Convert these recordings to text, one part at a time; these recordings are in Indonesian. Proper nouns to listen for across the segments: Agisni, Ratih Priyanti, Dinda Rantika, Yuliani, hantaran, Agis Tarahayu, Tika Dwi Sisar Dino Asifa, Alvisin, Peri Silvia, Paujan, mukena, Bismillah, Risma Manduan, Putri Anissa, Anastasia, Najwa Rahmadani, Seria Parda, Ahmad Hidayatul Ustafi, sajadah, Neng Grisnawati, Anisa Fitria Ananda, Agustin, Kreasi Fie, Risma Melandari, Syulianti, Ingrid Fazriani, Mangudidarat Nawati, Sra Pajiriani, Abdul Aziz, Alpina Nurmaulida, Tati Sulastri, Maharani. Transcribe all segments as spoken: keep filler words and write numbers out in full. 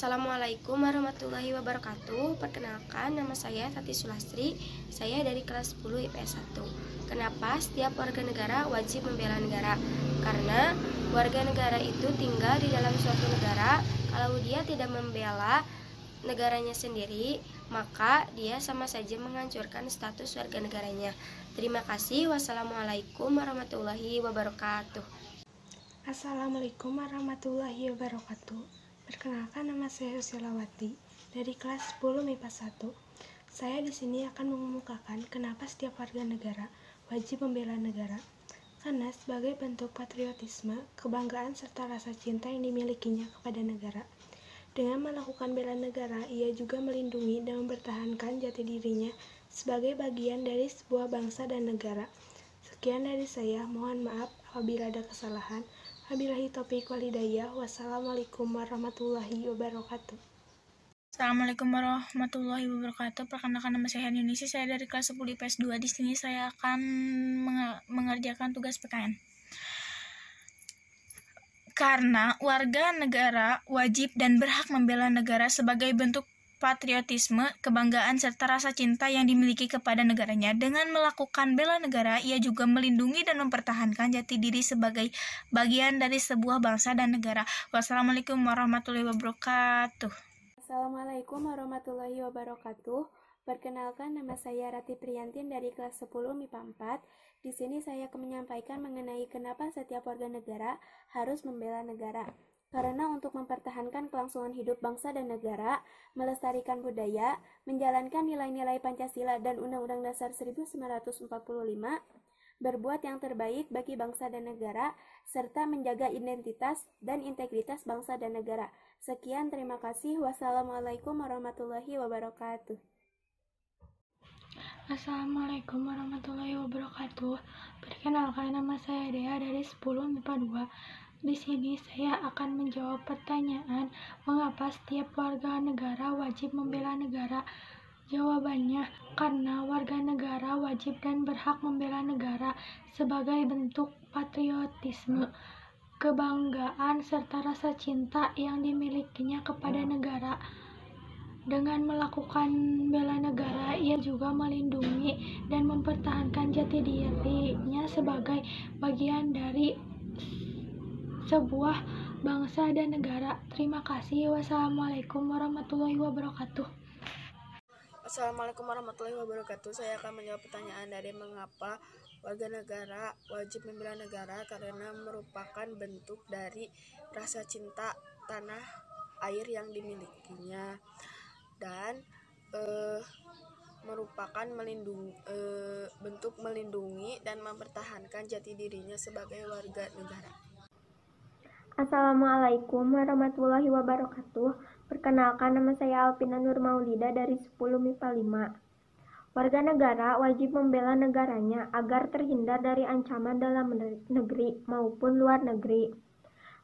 Assalamualaikum warahmatullahi wabarakatuh. Perkenalkan, nama saya Tati Sulastri. Saya dari kelas sepuluh I P S satu. Kenapa setiap warga negara wajib membela negara? Karena warga negara itu tinggal di dalam suatu negara. Kalau dia tidak membela negaranya sendiri, maka dia sama saja menghancurkan status warga negaranya. Terima kasih. Wassalamualaikum warahmatullahi wabarakatuh. Assalamualaikum warahmatullahi wabarakatuh. Perkenalkan, nama saya Yusilawati dari kelas sepuluh M I P A satu. Saya di sini akan mengemukakan kenapa setiap warga negara wajib membela negara. Karena sebagai bentuk patriotisme, kebanggaan serta rasa cinta yang dimilikinya kepada negara. Dengan melakukan bela negara, ia juga melindungi dan mempertahankan jati dirinya sebagai bagian dari sebuah bangsa dan negara. Sekian dari saya, mohon maaf apabila ada kesalahan. Wabillahi taufiq wal hidayah. Wassalamualaikum warahmatullahi wabarakatuh. Assalamualaikum warahmatullahi wabarakatuh. Perkenalkan, nama saya Han Yunisa. Saya dari kelas sepuluh I P S dua. Di sini saya akan mengerjakan tugas P K N. Karena warga negara wajib dan berhak membela negara sebagai bentuk patriotisme, kebanggaan, serta rasa cinta yang dimiliki kepada negaranya. Dengan melakukan bela negara, ia juga melindungi dan mempertahankan jati diri sebagai bagian dari sebuah bangsa dan negara. Wassalamualaikum warahmatullahi wabarakatuh. Assalamualaikum warahmatullahi wabarakatuh. Perkenalkan, nama saya Ratih Priyanti dari kelas sepuluh M I P A empat. Di sini saya akan menyampaikan mengenai kenapa setiap warga negara harus membela negara. Karena untuk mempertahankan kelangsungan hidup bangsa dan negara, melestarikan budaya, menjalankan nilai-nilai Pancasila dan Undang-Undang Dasar seribu sembilan ratus empat puluh lima, berbuat yang terbaik bagi bangsa dan negara, serta menjaga identitas dan integritas bangsa dan negara. Sekian, terima kasih. Wassalamualaikum warahmatullahi wabarakatuh. Assalamualaikum warahmatullahi wabarakatuh. Perkenalkan, nama saya Dea dari sepuluh M I P A dua. Di sini saya akan menjawab pertanyaan, mengapa setiap warga negara wajib membela negara? Jawabannya, karena warga negara wajib dan berhak membela negara sebagai bentuk patriotisme, kebanggaan, serta rasa cinta yang dimilikinya kepada negara. Dengan melakukan bela negara, ia juga melindungi dan mempertahankan jati dirinya sebagai bagian dari sebuah bangsa dan negara. Terima kasih. Wassalamualaikum warahmatullahi wabarakatuh. Assalamualaikum warahmatullahi wabarakatuh. Saya akan menjawab pertanyaan dari mengapa warga negara wajib membela negara, karena merupakan bentuk dari rasa cinta tanah air yang dimilikinya dan eh, merupakan melindungi, eh, bentuk melindungi dan mempertahankan jati dirinya sebagai warga negara. Assalamualaikum warahmatullahi wabarakatuh. Perkenalkan, nama saya Alpina Nurmaulida dari sepuluh M I P A lima. Warga negara wajib membela negaranya agar terhindar dari ancaman dalam negeri maupun luar negeri.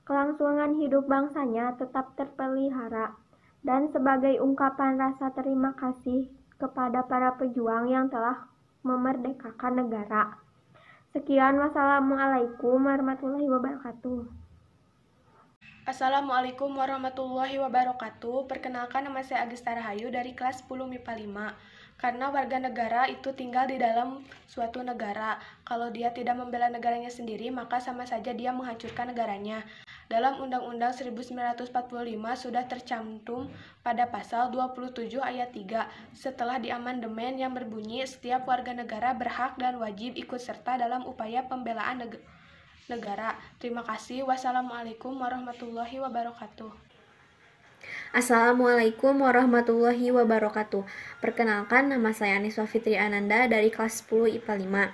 Kelangsungan hidup bangsanya tetap terpelihara dan sebagai ungkapan rasa terima kasih kepada para pejuang yang telah memerdekakan negara. Sekian, wassalamualaikum warahmatullahi wabarakatuh. Assalamualaikum warahmatullahi wabarakatuh. Perkenalkan, nama saya Agis Tarahayu dari kelas sepuluh M I P A lima. Karena warga negara itu tinggal di dalam suatu negara. Kalau dia tidak membela negaranya sendiri, maka sama saja dia menghancurkan negaranya. Dalam Undang-Undang seribu sembilan ratus empat puluh lima sudah tercantum pada pasal dua puluh tujuh ayat tiga setelah diamandemen yang berbunyi setiap warga negara berhak dan wajib ikut serta dalam upaya pembelaan negara. negara. Terima kasih. Wassalamualaikum warahmatullahi wabarakatuh. Assalamualaikum warahmatullahi wabarakatuh. Perkenalkan, nama saya Anisa Fitria Ananda dari kelas sepuluh I P A lima.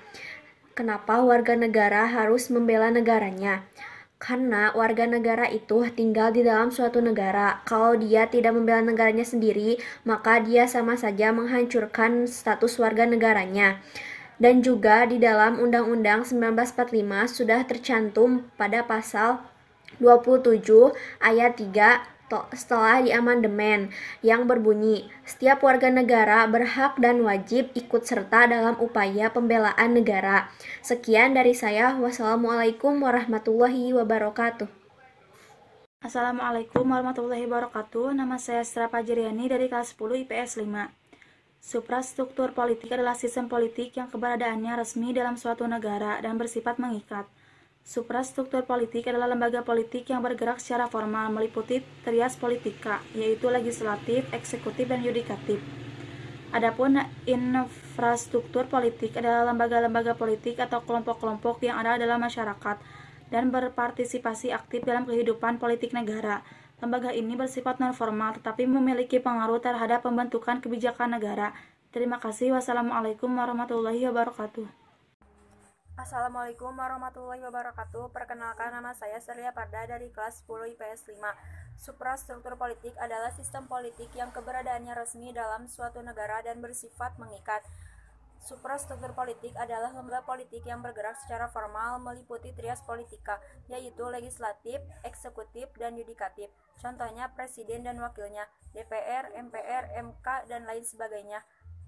Kenapa warga negara harus membela negaranya? Karena warga negara itu tinggal di dalam suatu negara. Kalau dia tidak membela negaranya sendiri, maka dia sama saja menghancurkan status warga negaranya. Dan juga di dalam Undang-Undang seribu sembilan ratus empat puluh lima sudah tercantum pada pasal dua puluh tujuh ayat tiga setelah diamandemen yang berbunyi setiap warga negara berhak dan wajib ikut serta dalam upaya pembelaan negara. Sekian dari saya. Wassalamualaikum warahmatullahi wabarakatuh. Assalamualaikum warahmatullahi wabarakatuh. Nama saya Sra Pajiriani dari kelas sepuluh I P S lima. Suprastruktur politik adalah sistem politik yang keberadaannya resmi dalam suatu negara dan bersifat mengikat. Suprastruktur politik adalah lembaga politik yang bergerak secara formal meliputi trias politika, yaitu legislatif, eksekutif, dan yudikatif. Adapun infrastruktur politik adalah lembaga-lembaga politik atau kelompok-kelompok yang ada dalam masyarakat dan berpartisipasi aktif dalam kehidupan politik negara. Lembaga ini bersifat non-formal tetapi memiliki pengaruh terhadap pembentukan kebijakan negara. Terima kasih. Wassalamualaikum warahmatullahi wabarakatuh. Assalamualaikum warahmatullahi wabarakatuh. Perkenalkan, nama saya Seria Parda dari kelas sepuluh I P S lima. Suprastruktur politik adalah sistem politik yang keberadaannya resmi dalam suatu negara dan bersifat mengikat. Suprastruktur politik adalah lembaga politik yang bergerak secara formal meliputi trias politika, yaitu legislatif, eksekutif, dan yudikatif. Contohnya presiden dan wakilnya, D P R, M P R, M K, dan lain sebagainya.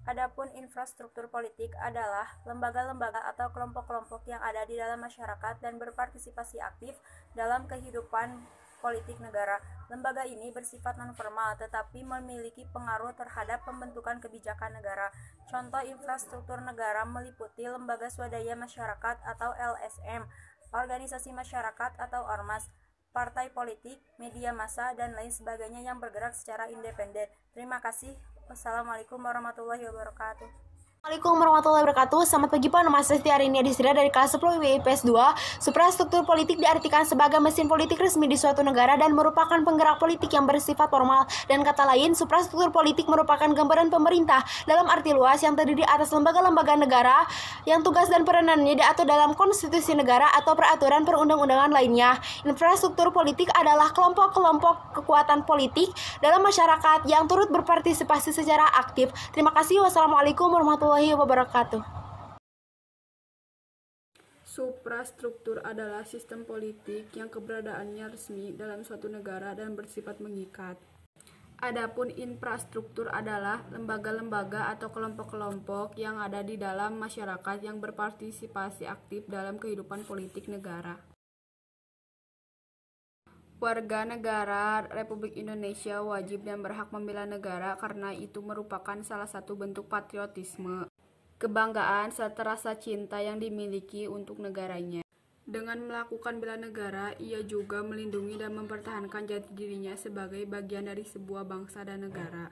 Adapun infrastruktur politik adalah lembaga-lembaga atau kelompok-kelompok yang ada di dalam masyarakat dan berpartisipasi aktif dalam kehidupan politik negara. Lembaga ini bersifat non-formal tetapi memiliki pengaruh terhadap pembentukan kebijakan negara. Contoh infrastruktur negara meliputi lembaga swadaya masyarakat atau L S M, organisasi masyarakat atau ormas, partai politik, media massa, dan lain sebagainya yang bergerak secara independen. Terima kasih. Wassalamualaikum warahmatullahi wabarakatuh. Assalamualaikum warahmatullahi wabarakatuh. Selamat pagi Pak, nama saya Tiarini Adisira dari kelas sepuluh I P S dua. Suprastruktur politik diartikan sebagai mesin politik resmi di suatu negara dan merupakan penggerak politik yang bersifat formal. Dan kata lain, suprastruktur politik merupakan gambaran pemerintah dalam arti luas yang terdiri atas lembaga-lembaga negara yang tugas dan peranannya diatur dalam konstitusi negara atau peraturan perundang-undangan lainnya. Infrastruktur politik adalah kelompok-kelompok kekuatan politik dalam masyarakat yang turut berpartisipasi secara aktif. Terima kasih. Wassalamualaikum warahmatullahi wabarakatuh. Suprastruktur adalah sistem politik yang keberadaannya resmi dalam suatu negara dan bersifat mengikat. Adapun infrastruktur adalah lembaga-lembaga atau kelompok-kelompok yang ada di dalam masyarakat yang berpartisipasi aktif dalam kehidupan politik negara. Warga negara Republik Indonesia wajib dan berhak membela negara karena itu merupakan salah satu bentuk patriotisme, kebanggaan serta rasa cinta yang dimiliki untuk negaranya. Dengan melakukan bela negara, ia juga melindungi dan mempertahankan jati dirinya sebagai bagian dari sebuah bangsa dan negara.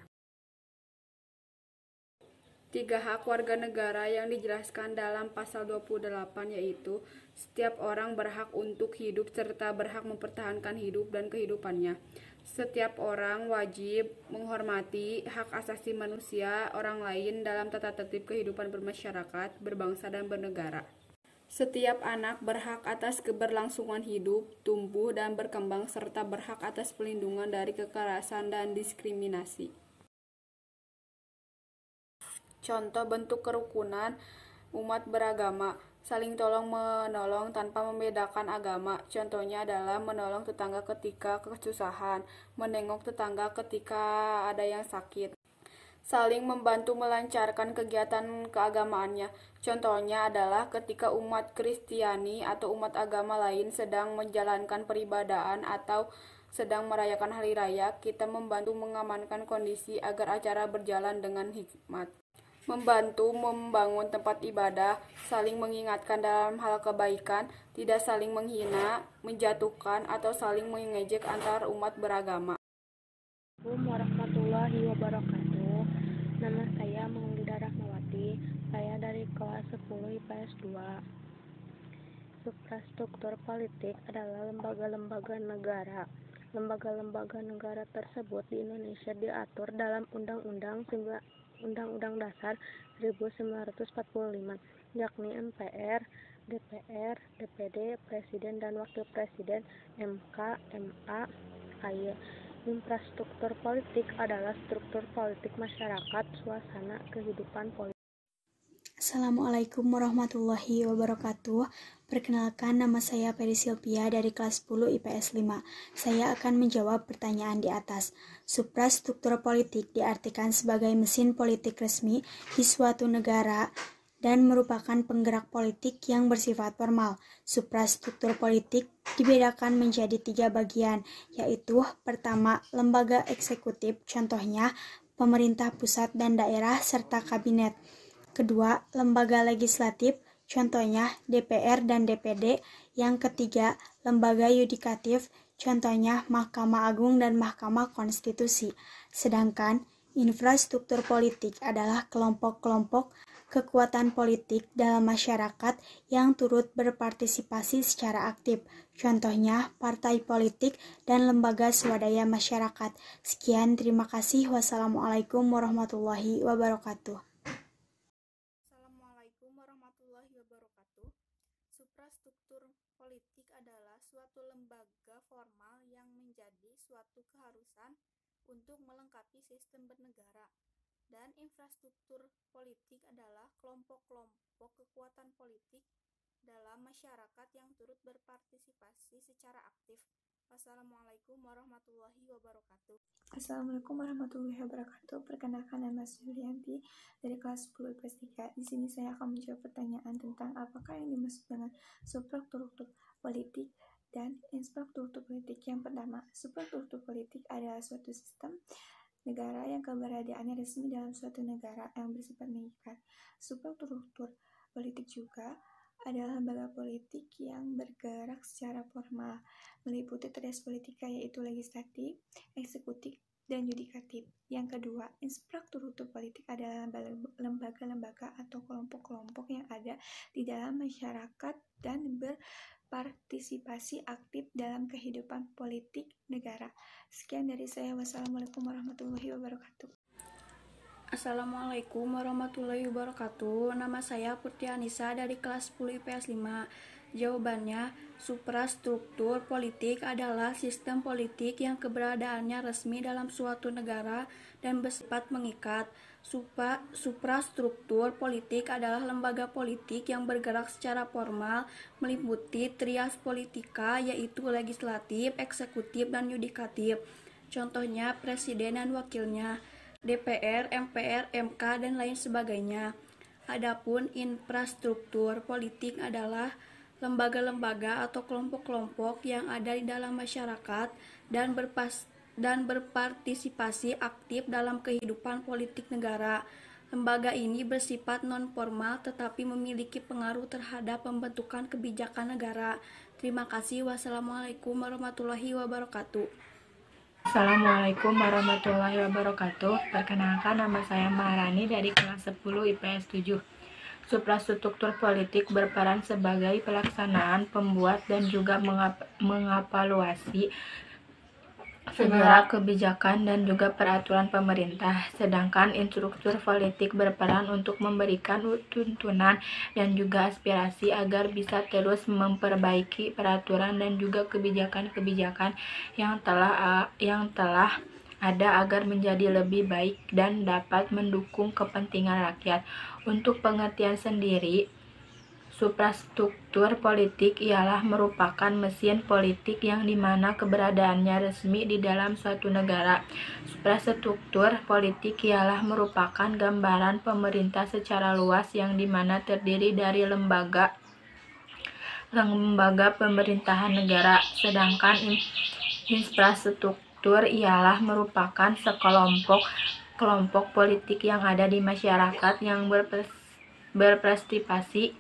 Tiga hak warga negara yang dijelaskan dalam pasal dua puluh delapan yaitu setiap orang berhak untuk hidup serta berhak mempertahankan hidup dan kehidupannya. Setiap orang wajib menghormati hak asasi manusia orang lain dalam tata tertib kehidupan bermasyarakat, berbangsa, dan bernegara. Setiap anak berhak atas keberlangsungan hidup, tumbuh, dan berkembang serta berhak atas pelindungan dari kekerasan dan diskriminasi. Contoh bentuk kerukunan umat beragama, saling tolong-menolong tanpa membedakan agama. Contohnya adalah menolong tetangga ketika kesusahan, menengok tetangga ketika ada yang sakit, saling membantu melancarkan kegiatan keagamaannya. Contohnya adalah ketika umat Kristiani atau umat agama lain sedang menjalankan peribadaan atau sedang merayakan hari raya, kita membantu mengamankan kondisi agar acara berjalan dengan hikmat. Membantu membangun tempat ibadah, saling mengingatkan dalam hal kebaikan, tidak saling menghina, menjatuhkan, atau saling mengejek antar umat beragama. Assalamualaikum warahmatullahi wabarakatuh. Nama saya Mangudidarat Nawati. Saya dari kelas sepuluh I P S dua. Suprastruktur politik adalah lembaga-lembaga negara. Lembaga-lembaga negara tersebut di Indonesia diatur dalam Undang-Undang Undang-Undang Dasar seribu sembilan ratus empat puluh lima, yakni M P R, D P R, D P D, Presiden dan Wakil Presiden, M K, M A, K Y. Infrastruktur politik adalah struktur politik masyarakat, suasana kehidupan politik. Assalamualaikum warahmatullahi wabarakatuh. Perkenalkan, nama saya Peri Silvia dari kelas sepuluh I P S lima. Saya akan menjawab pertanyaan di atas. Suprastruktur politik diartikan sebagai mesin politik resmi di suatu negara dan merupakan penggerak politik yang bersifat formal. Suprastruktur politik dibedakan menjadi tiga bagian, yaitu pertama, lembaga eksekutif, contohnya pemerintah pusat dan daerah serta kabinet. Kedua, lembaga legislatif, contohnya D P R dan D P D. Yang ketiga, lembaga yudikatif, contohnya Mahkamah Agung dan Mahkamah Konstitusi. Sedangkan infrastruktur politik adalah kelompok-kelompok kekuatan politik dalam masyarakat yang turut berpartisipasi secara aktif, contohnya partai politik dan lembaga swadaya masyarakat. Sekian, terima kasih. Wassalamualaikum warahmatullahi wabarakatuh. Assalamualaikum warahmatullahi wabarakatuh. Suprastruktur politik adalah suatu lembaga formal yang menjadi suatu keharusan untuk melengkapi sistem bernegara, dan infrastruktur politik adalah kelompok-kelompok kekuatan politik dalam masyarakat yang turut berpartisipasi secara aktif. Wassalamualaikum warahmatullahi wabarakatuh. Assalamualaikum warahmatullahi wabarakatuh. Perkenalkan, nama Syulianti dari kelas sepuluh I P S tiga. Di sini saya akan menjawab pertanyaan tentang apakah yang dimaksud dengan suprastruktur politik dan infrastruktur politik. Yang pertama, suprastruktur politik adalah suatu sistem negara yang keberadaannya resmi dalam suatu negara yang bersifat mengikat. Suprastruktur politik juga adalah lembaga politik yang bergerak secara formal, meliputi trias politika, yaitu legislatif, eksekutif, dan yudikatif. Yang kedua, infrastruktur politik adalah lembaga-lembaga atau kelompok-kelompok yang ada di dalam masyarakat dan ber partisipasi aktif dalam kehidupan politik negara. Sekian dari saya. Wassalamualaikum warahmatullahi wabarakatuh. Assalamualaikum warahmatullahi wabarakatuh. Nama saya Putri Anissa dari kelas sepuluh I P S lima. Jawabannya, suprastruktur politik adalah sistem politik yang keberadaannya resmi dalam suatu negara dan bersifat mengikat. Supra, suprastruktur politik adalah lembaga politik yang bergerak secara formal, meliputi trias politika, yaitu legislatif, eksekutif, dan yudikatif. Contohnya presiden dan wakilnya, D P R, M P R, M K, dan lain sebagainya. Adapun infrastruktur politik adalah lembaga-lembaga atau kelompok-kelompok yang ada di dalam masyarakat dan berpas dan berpartisipasi aktif dalam kehidupan politik negara. Lembaga ini bersifat non-formal tetapi memiliki pengaruh terhadap pembentukan kebijakan negara. Terima kasih. Wassalamualaikum warahmatullahi wabarakatuh. Assalamualaikum warahmatullahi wabarakatuh. Perkenalkan, nama saya Maharani dari kelas sepuluh I P S tujuh. Suprastruktur politik berperan sebagai pelaksanaan, pembuat, dan juga mengap- mengevaluasi segala kebijakan dan juga peraturan pemerintah. Sedangkan instruktur politik berperan untuk memberikan tuntunan dan juga aspirasi agar bisa terus memperbaiki peraturan dan juga kebijakan-kebijakan yang telah yang telah ada agar menjadi lebih baik dan dapat mendukung kepentingan rakyat. Untuk pengertian sendiri, suprastruktur politik ialah merupakan mesin politik yang dimana keberadaannya resmi di dalam suatu negara. Suprastruktur politik ialah merupakan gambaran pemerintah secara luas yang dimana terdiri dari lembaga lembaga pemerintahan negara. Sedangkan infrastruktur ialah merupakan sekelompok kelompok politik yang ada di masyarakat yang berpartisipasi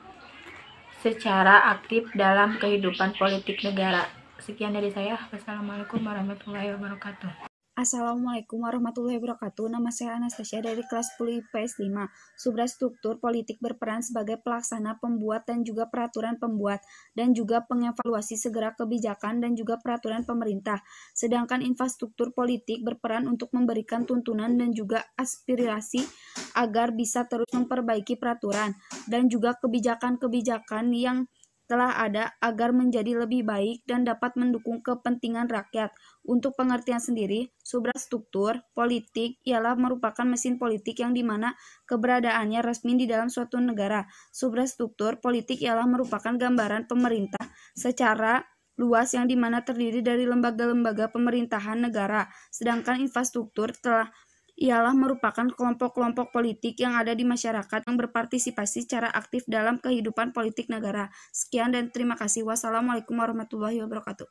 secara aktif dalam kehidupan politik negara. Sekian dari saya. Wassalamualaikum warahmatullahi wabarakatuh. Assalamualaikum warahmatullahi wabarakatuh. Nama saya Anastasia dari kelas sepuluh I P S lima. Suprastruktur politik berperan sebagai pelaksana, pembuat, dan juga peraturan pembuat, dan juga pengevaluasi segera kebijakan dan juga peraturan pemerintah. Sedangkan infrastruktur politik berperan untuk memberikan tuntunan dan juga aspirasi agar bisa terus memperbaiki peraturan dan juga kebijakan-kebijakan yang telah ada agar menjadi lebih baik dan dapat mendukung kepentingan rakyat. Untuk pengertian sendiri, suprastruktur politik ialah merupakan mesin politik yang dimana keberadaannya resmi di dalam suatu negara. Suprastruktur politik ialah merupakan gambaran pemerintah secara luas yang dimana terdiri dari lembaga-lembaga pemerintahan negara. Sedangkan infrastruktur telah ialah merupakan kelompok-kelompok politik yang ada di masyarakat yang berpartisipasi secara aktif dalam kehidupan politik negara. Sekian dan terima kasih. Wassalamualaikum warahmatullahi wabarakatuh.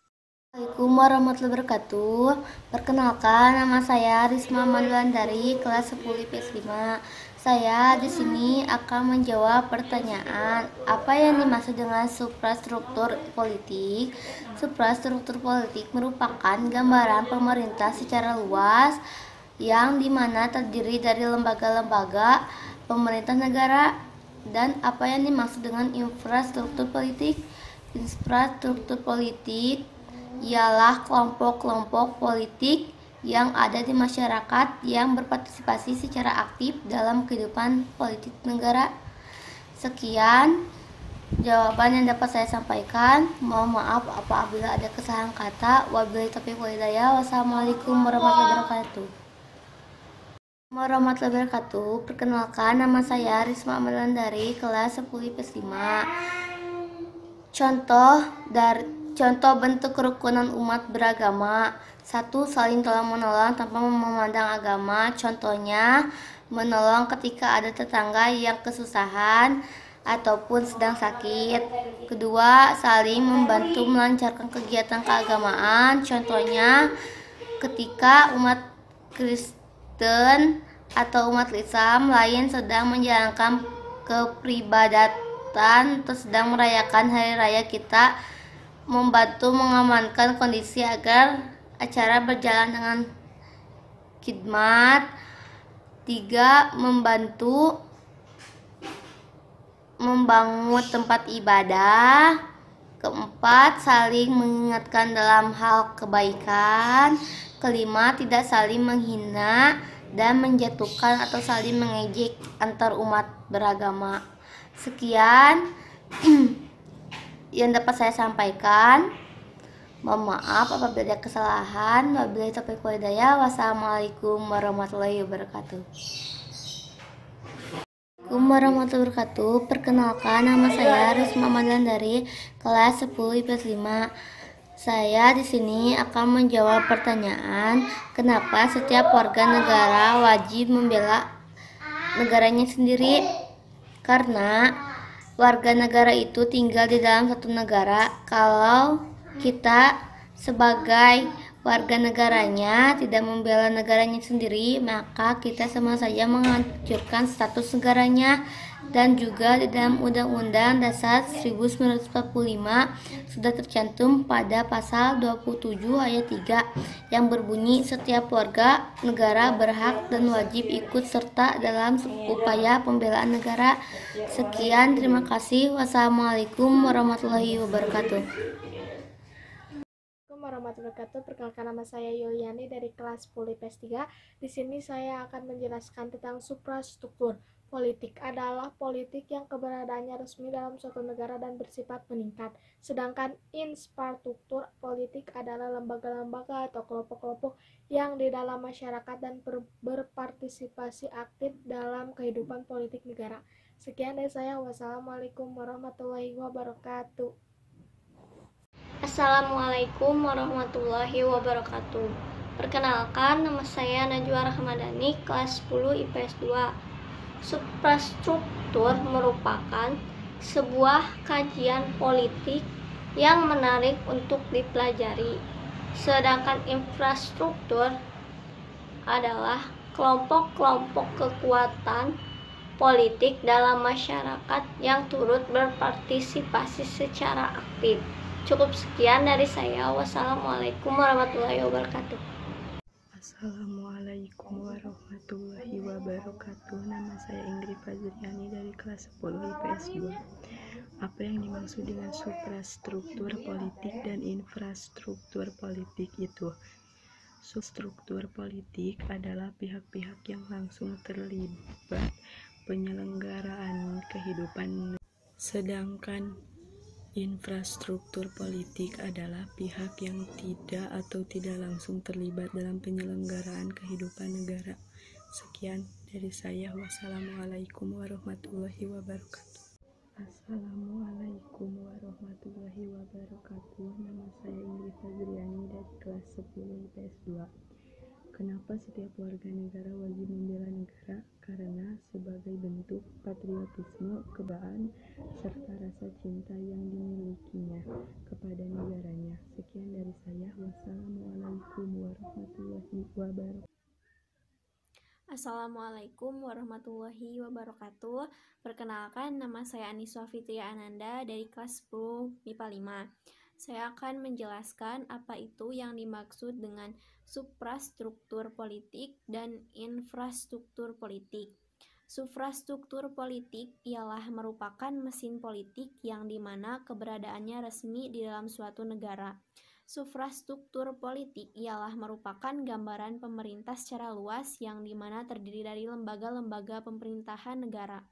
Assalamualaikum warahmatullahi wabarakatuh. Perkenalkan, nama saya Risma Manduan dari kelas sepuluh I P S lima. Saya di sini akan menjawab pertanyaan apa yang dimaksud dengan suprastruktur politik. Suprastruktur politik merupakan gambaran pemerintah secara luas yang dimana terdiri dari lembaga-lembaga pemerintah negara. Dan apa yang dimaksud dengan infrastruktur politik? Infrastruktur politik ialah kelompok-kelompok politik yang ada di masyarakat yang berpartisipasi secara aktif dalam kehidupan politik negara. Sekian jawaban yang dapat saya sampaikan. Mohon maaf apabila ada kesalahan kata. Wabillahi taufiq wal hidayah. Wassalamualaikum warahmatullahi wabarakatuh. Warahmatullahi wabarakatuh. Perkenalkan, nama saya Risma Melandari kelas sepuluh I P S lima. Contoh dari contoh bentuk kerukunan umat beragama. Satu, saling tolong-menolong tanpa memandang agama. Contohnya, menolong ketika ada tetangga yang kesusahan ataupun sedang sakit. Kedua, saling membantu melancarkan kegiatan keagamaan. Contohnya, ketika umat Kristen atau umat Islam lain sedang menjalankan kepribadatan atau sedang merayakan hari raya, kita membantu mengamankan kondisi agar acara berjalan dengan khidmat. Tiga, membantu membangun tempat ibadah. Keempat, saling mengingatkan dalam hal kebaikan. Kelima, tidak saling menghina dan menjatuhkan atau saling mengejek antar umat beragama. Sekian yang dapat saya sampaikan. Mohon maaf apabila ada kesalahan. Wabillahi taufiq wal hidayah. Wassalamualaikum warahmatullahi wabarakatuh. Assalamualaikum warahmatullahi wabarakatuh. Perkenalkan, nama saya Risma Mandan dari kelas sepuluh I P S lima. Saya di sini akan menjawab pertanyaan, kenapa setiap warga negara wajib membela negaranya sendiri? Karena warga negara itu tinggal di dalam satu negara. Kalau kita sebagai warga negaranya tidak membela negaranya sendiri, maka kita sama saja menghancurkan status negaranya. Dan juga di dalam Undang-Undang Dasar seribu sembilan ratus empat puluh lima sudah tercantum pada pasal dua puluh tujuh ayat tiga yang berbunyi setiap warga negara berhak dan wajib ikut serta dalam upaya pembelaan negara. Sekian, terima kasih. Wassalamualaikum warahmatullahi wabarakatuh. Assalamualaikum warahmatullahi wabarakatuh. Perkenalkan, nama saya Yuliani dari kelas sepuluh I P S tiga. Di sini saya akan menjelaskan tentang suprastruktur. Politik adalah politik yang keberadaannya resmi dalam suatu negara dan bersifat meningkat. Sedangkan infrastruktur politik adalah lembaga-lembaga atau kelompok-kelompok yang di dalam masyarakat dan berpartisipasi aktif dalam kehidupan politik negara. Sekian dari saya. Wassalamualaikum warahmatullahi wabarakatuh. Assalamualaikum warahmatullahi wabarakatuh. Perkenalkan, nama saya Najwa Rahmadani, kelas sepuluh I P S dua. Suprastruktur merupakan sebuah kajian politik yang menarik untuk dipelajari, sedangkan infrastruktur adalah kelompok-kelompok kekuatan politik dalam masyarakat yang turut berpartisipasi secara aktif. Cukup sekian dari saya. Wassalamualaikum warahmatullahi wabarakatuh. Assalamualaikum warahmatullahi wabarakatuh. Nama saya Ingrid Fazriani dari kelas sepuluh I P S dua. Apa yang dimaksud dengan suprastruktur politik dan infrastruktur politik itu? Substruktur politik adalah pihak-pihak yang langsung terlibat penyelenggaraan kehidupan. Sedangkan infrastruktur politik adalah pihak yang tidak atau tidak langsung terlibat dalam penyelenggaraan kehidupan negara. Sekian dari saya. Wassalamualaikum warahmatullahi wabarakatuh. Assalamualaikum warahmatullahi wabarakatuh. Nama saya Ingrid Fazriani dari kelas sepuluh I P S dua. Kenapa setiap warga negara wajib membela negara? Karena sebagai bentuk patriotisme, kebanggaan, serta rasa cinta yang dimilikinya kepada negaranya. Sekian dari saya. Wassalamualaikum warahmatullahi wabarakatuh. Assalamualaikum warahmatullahi wabarakatuh. Perkenalkan, nama saya Anisa Fitria Ananda dari kelas sepuluh MIPA lima. Saya akan menjelaskan apa itu yang dimaksud dengan suprastruktur politik dan infrastruktur politik. Suprastruktur politik ialah merupakan mesin politik yang dimana keberadaannya resmi di dalam suatu negara. Suprastruktur politik ialah merupakan gambaran pemerintah secara luas yang dimana terdiri dari lembaga-lembaga pemerintahan negara.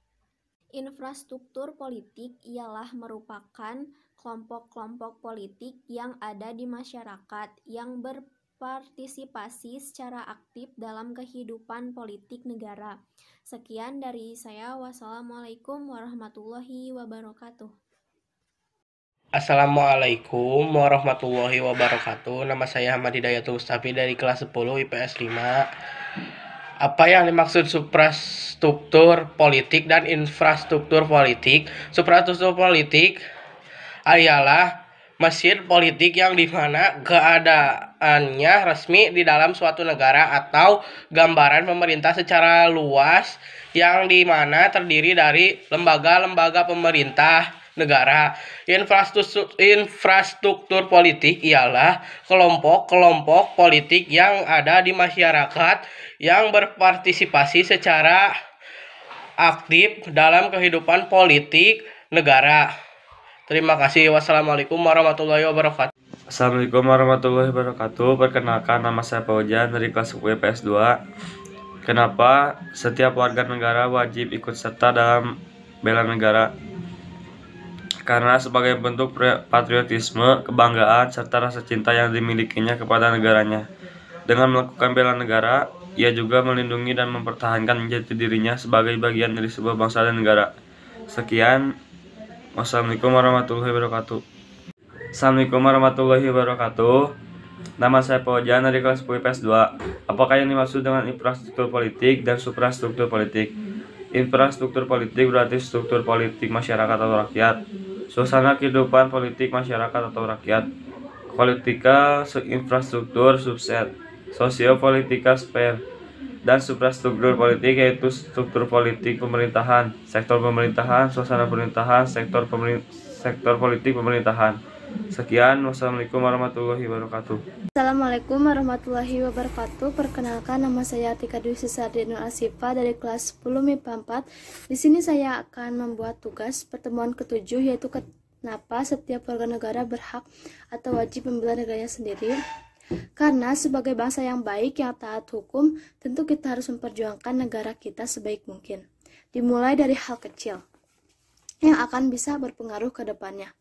Infrastruktur politik ialah merupakan kelompok-kelompok politik yang ada di masyarakat yang berpartisipasi secara aktif dalam kehidupan politik negara. Sekian dari saya. Wassalamualaikum warahmatullahi wabarakatuh. Assalamualaikum warahmatullahi wabarakatuh. Nama saya Ahmad Hidayatul Ustafi dari kelas sepuluh I P S lima. Apa yang dimaksud suprastruktur politik dan infrastruktur politik? Suprastruktur politik ialah mesin politik yang dimana keadaannya resmi di dalam suatu negara atau gambaran pemerintah secara luas yang dimana terdiri dari lembaga-lembaga pemerintah negara. Infrastruktur, infrastruktur politik ialah kelompok-kelompok politik yang ada di masyarakat yang berpartisipasi secara aktif dalam kehidupan politik negara. Terima kasih. Wassalamualaikum warahmatullahi wabarakatuh. Assalamualaikum warahmatullahi wabarakatuh. Perkenalkan, nama saya Paujan dari kelas sepuluh I P S dua. Kenapa setiap warga negara wajib ikut serta dalam bela negara? Karena sebagai bentuk patriotisme, kebanggaan, serta rasa cinta yang dimilikinya kepada negaranya. Dengan melakukan bela negara, ia juga melindungi dan mempertahankan jati dirinya sebagai bagian dari sebuah bangsa dan negara. Sekian, wassalamualaikum warahmatullahi wabarakatuh. Assalamualaikum warahmatullahi wabarakatuh. Nama saya Paujan dari kelas sepuluh I P S dua. Apakah yang dimaksud dengan infrastruktur politik dan suprastruktur politik? Infrastruktur politik berarti struktur politik masyarakat atau rakyat, suasana kehidupan politik masyarakat atau rakyat. Political infrastruktur subset, sosiopolitika sphere, dan suprastruktur politik yaitu struktur politik pemerintahan, sektor pemerintahan, suasana pemerintahan, sektor pemerintah, sektor politik pemerintahan. Sekian, wassalamualaikum warahmatullahi wabarakatuh. Assalamualaikum warahmatullahi wabarakatuh. Perkenalkan, nama saya Tika Dwi Sisar Dino Asifa dari kelas sepuluh MIPA empat. Di sini saya akan membuat tugas pertemuan ketujuh, yaitu kenapa setiap warga negara berhak atau wajib membela negaranya sendiri. Karena sebagai bangsa yang baik yang taat hukum, tentu kita harus memperjuangkan negara kita sebaik mungkin. Dimulai dari hal kecil yang akan bisa berpengaruh ke depannya.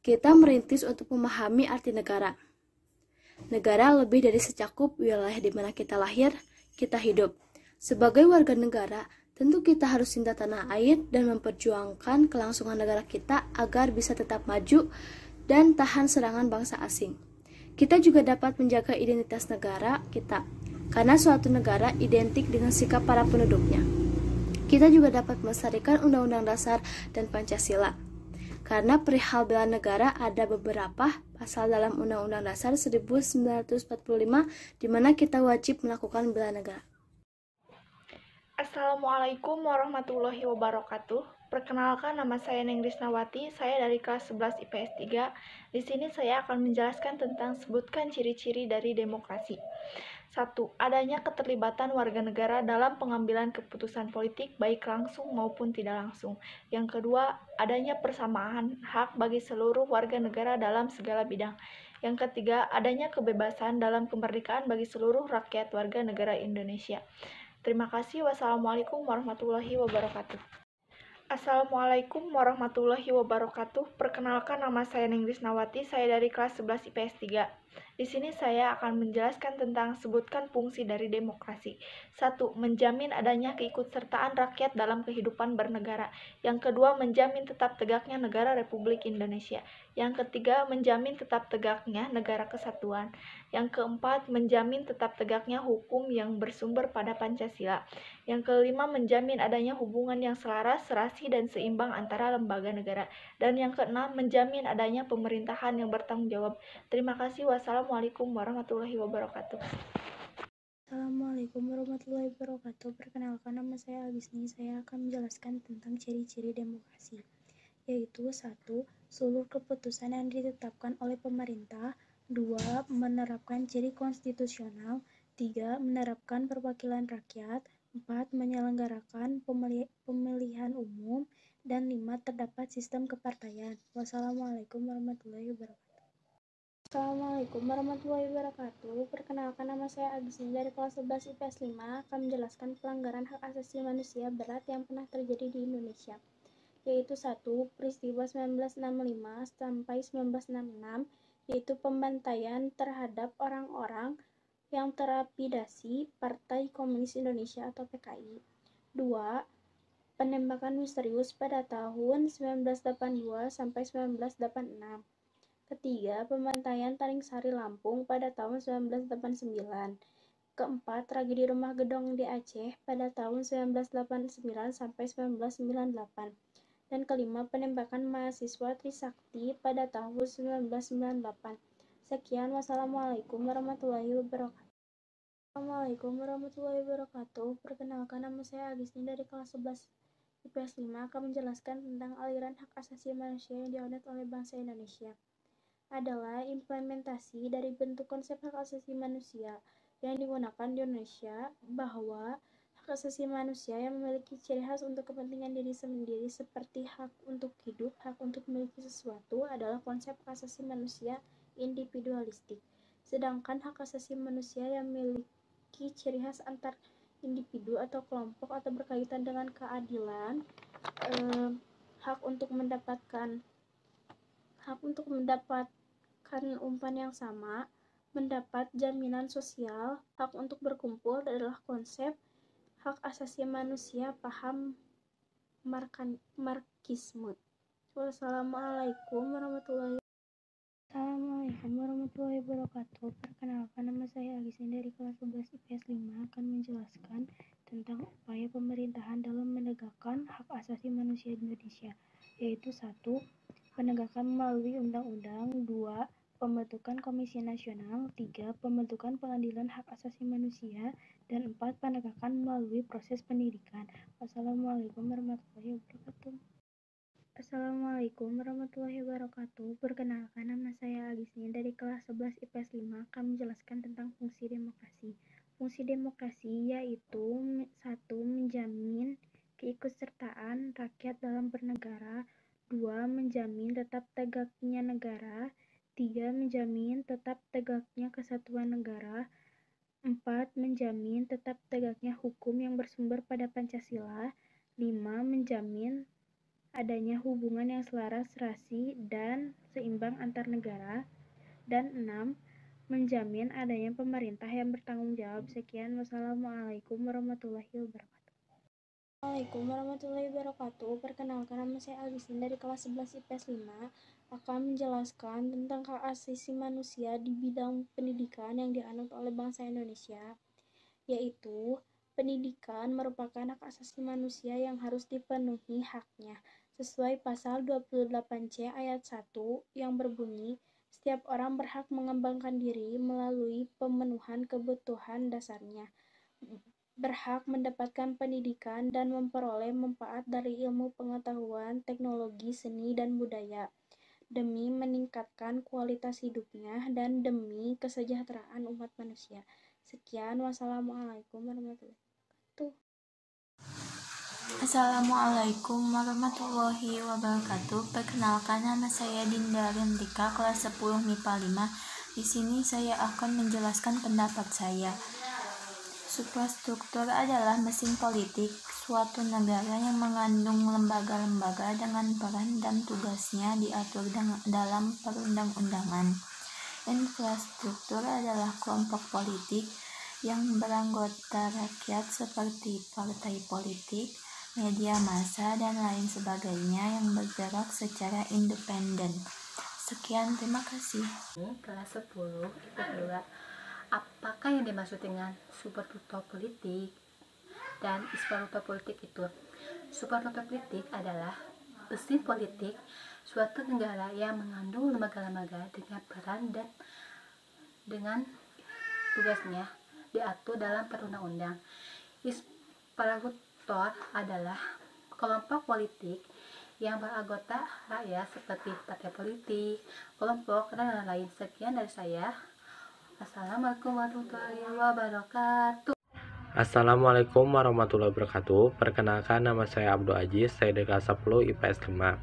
Kita merintis untuk memahami arti negara. Negara lebih dari secakup wilayah di mana kita lahir, kita hidup. Sebagai warga negara, tentu kita harus cinta tanah air dan memperjuangkan kelangsungan negara kita agar bisa tetap maju dan tahan serangan bangsa asing. Kita juga dapat menjaga identitas negara kita, karena suatu negara identik dengan sikap para penduduknya. Kita juga dapat melestarikan Undang-Undang Dasar dan Pancasila. Karena perihal bela negara ada beberapa pasal dalam Undang-Undang Dasar seribu sembilan ratus empat puluh lima di mana kita wajib melakukan bela negara. Assalamualaikum warahmatullahi wabarakatuh. Perkenalkan, nama saya Neng Grisnawati, saya dari kelas sebelas I P S tiga. Di sini saya akan menjelaskan tentang sebutkan ciri-ciri dari demokrasi. satu. Adanya keterlibatan warga negara dalam pengambilan keputusan politik baik langsung maupun tidak langsung. Yang kedua, adanya persamaan hak bagi seluruh warga negara dalam segala bidang. Yang ketiga, adanya kebebasan dalam kemerdekaan bagi seluruh rakyat warga negara Indonesia. Terima kasih. Wassalamualaikum warahmatullahi wabarakatuh. Assalamualaikum warahmatullahi wabarakatuh. Perkenalkan, nama saya Neng Grisnawati, saya dari kelas sebelas I P S tiga. Di sini saya akan menjelaskan tentang sebutkan fungsi dari demokrasi. Satu, menjamin adanya keikutsertaan rakyat dalam kehidupan bernegara. Yang kedua, menjamin tetap tegaknya negara Republik Indonesia. Yang ketiga, menjamin tetap tegaknya negara kesatuan. Yang keempat, menjamin tetap tegaknya hukum yang bersumber pada Pancasila. Yang kelima, menjamin adanya hubungan yang selaras, serasi, dan seimbang antara lembaga negara. Dan yang keenam, menjamin adanya pemerintahan yang bertanggung jawab. Terima kasih. Wassalamualaikum. Assalamualaikum warahmatullahi wabarakatuh. Assalamualaikum warahmatullahi wabarakatuh. Perkenalkan, nama saya Agisni. Saya akan menjelaskan tentang ciri-ciri demokrasi, yaitu satu, seluruh keputusan yang ditetapkan oleh pemerintah. Dua, menerapkan ciri konstitusional. Tiga, menerapkan perwakilan rakyat. Empat, menyelenggarakan pemili- pemilihan umum. Dan lima, terdapat sistem kepartaian. Wassalamualaikum warahmatullahi wabarakatuh. Assalamualaikum warahmatullahi wabarakatuh. Perkenalkan, nama saya Agustin dari kelas sebelas I P S lima akan menjelaskan pelanggaran hak asasi manusia berat yang pernah terjadi di Indonesia, yaitu satu. Peristiwa seribu sembilan ratus enam puluh lima sampai seribu sembilan ratus enam puluh enam, yaitu pembantaian terhadap orang-orang yang terafiliasi Partai Komunis Indonesia atau P K I. dua. Penembakan misterius pada tahun seribu sembilan ratus delapan puluh dua sampai seribu sembilan ratus delapan puluh enam. Ketiga, pembantaian Taring Sari Lampung pada tahun seribu sembilan ratus delapan puluh sembilan. Keempat, tragedi Rumah Gedong di Aceh pada tahun seribu sembilan ratus delapan puluh sembilan sampai seribu sembilan ratus sembilan puluh delapan. Dan kelima, penembakan mahasiswa Trisakti pada tahun seribu sembilan ratus sembilan puluh delapan. Sekian, wassalamualaikum warahmatullahi wabarakatuh. Assalamualaikum warahmatullahi wabarakatuh. Perkenalkan, nama saya Agisni dari kelas sebelas I P S lima akan menjelaskan tentang aliran hak asasi manusia yang dianut oleh bangsa Indonesia. Adalah implementasi dari bentuk konsep hak asasi manusia yang digunakan di Indonesia, bahwa hak asasi manusia yang memiliki ciri khas untuk kepentingan diri sendiri seperti hak untuk hidup, hak untuk memiliki sesuatu adalah konsep hak asasi manusia individualistik. Sedangkan hak asasi manusia yang memiliki ciri khas antar individu atau kelompok atau berkaitan dengan keadilan, eh, hak untuk mendapatkan hak untuk mendapat Karena umpan yang sama, mendapat jaminan sosial, hak untuk berkumpul adalah konsep hak asasi manusia paham markan, marxisme. Wassalamualaikum warahmatullahi wabarakatuh. Assalamualaikum warahmatullahi wabarakatuh. Perkenalkan, nama saya Alvisin dari kelas sebelas I P S lima akan menjelaskan tentang upaya pemerintahan dalam menegakkan hak asasi manusia di Indonesia, yaitu satu. Penegakan melalui undang-undang. Dua. Pembentukan Komisi Nasional. Tiga. Pembentukan Pengadilan Hak Asasi Manusia. Dan empat. Penegakan melalui proses pendidikan. Wassalamualaikum warahmatullahi wabarakatuh. Assalamualaikum warahmatullahi wabarakatuh. Perkenalkan, nama saya Agisni dari kelas sebelas I P S lima akan menjelaskan tentang fungsi demokrasi. Fungsi demokrasi yaitu satu. Menjamin keikutsertaan rakyat dalam bernegara. Dua. Menjamin tetap tegaknya negara. Tiga. Menjamin tetap tegaknya kesatuan negara. Empat. Menjamin tetap tegaknya hukum yang bersumber pada Pancasila. Lima. Menjamin adanya hubungan yang selaras, serasi, dan seimbang antar negara. Dan enam. Menjamin adanya pemerintah yang bertanggung jawab. Sekian, wassalamualaikum warahmatullahi wabarakatuh. Assalamualaikum warahmatullahi wabarakatuh. Perkenalkan, nama saya Alvisin dari kelas sebelas I P S lima akan menjelaskan tentang hak asasi manusia di bidang pendidikan yang dianut oleh bangsa Indonesia, yaitu pendidikan merupakan hak asasi manusia yang harus dipenuhi haknya sesuai pasal dua puluh delapan C ayat satu yang berbunyi, setiap orang berhak mengembangkan diri melalui pemenuhan kebutuhan dasarnya, berhak mendapatkan pendidikan dan memperoleh manfaat dari ilmu pengetahuan, teknologi, seni, dan budaya, demi meningkatkan kualitas hidupnya dan demi kesejahteraan umat manusia. Sekian, wassalamualaikum warahmatullahi wabarakatuh. Assalamualaikum warahmatullahi wabarakatuh. Perkenalkan, nama saya Dinda Rantika, kelas sepuluh M I P A lima. Di sini saya akan menjelaskan pendapat saya. Suprastruktur adalah mesin politik suatu negara yang mengandung lembaga-lembaga dengan peran dan tugasnya diatur dalam perundang-undangan. Infrastruktur adalah kelompok politik yang beranggota rakyat seperti partai politik, media massa, dan lain sebagainya yang bergerak secara independen. Sekian, terima kasih. Kelas sepuluh, itu dua. Apakah yang dimaksud dengan superstruktur politik dan infrastruktur politik itu? Superstruktur politik adalah mesin politik suatu negara yang mengandung lembaga-lembaga dengan peran dan dengan tugasnya diatur dalam perundang-undang. Infrastruktur adalah kelompok politik yang beragota rakyat seperti partai politik, kelompok, dan lain-lain. Sekian dari saya. Assalamualaikum warahmatullahi wabarakatuh. Assalamualaikum warahmatullahi wabarakatuh. Perkenalkan, nama saya Abdul Aziz, saya dari kelas sepuluh I P S lima.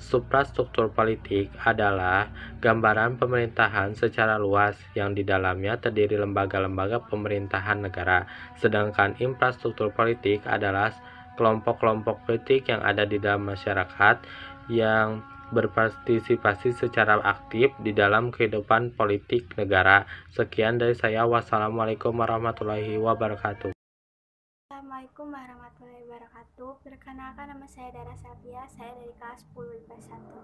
Suprastruktur politik adalah gambaran pemerintahan secara luas yang di dalamnya terdiri lembaga-lembaga pemerintahan negara. Sedangkan infrastruktur politik adalah kelompok-kelompok politik yang ada di dalam masyarakat yang berpartisipasi secara aktif di dalam kehidupan politik negara. Sekian dari saya. Wassalamualaikum warahmatullahi wabarakatuh. Assalamualaikum warahmatullahi wabarakatuh. Perkenalkan, nama saya Dara Safia, saya dari kelas sepuluh I P S satu.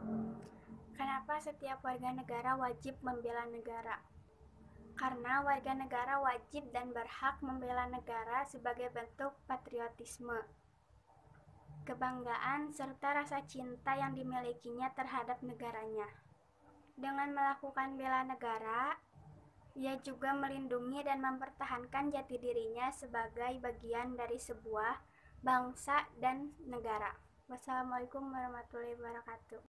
Kenapa setiap warga negara wajib membela negara? Karena warga negara wajib dan berhak membela negara sebagai bentuk patriotisme, kebanggaan, serta rasa cinta yang dimilikinya terhadap negaranya. Dengan melakukan bela negara, ia juga melindungi dan mempertahankan jati dirinya sebagai bagian dari sebuah bangsa dan negara. Wassalamualaikum warahmatullahi wabarakatuh.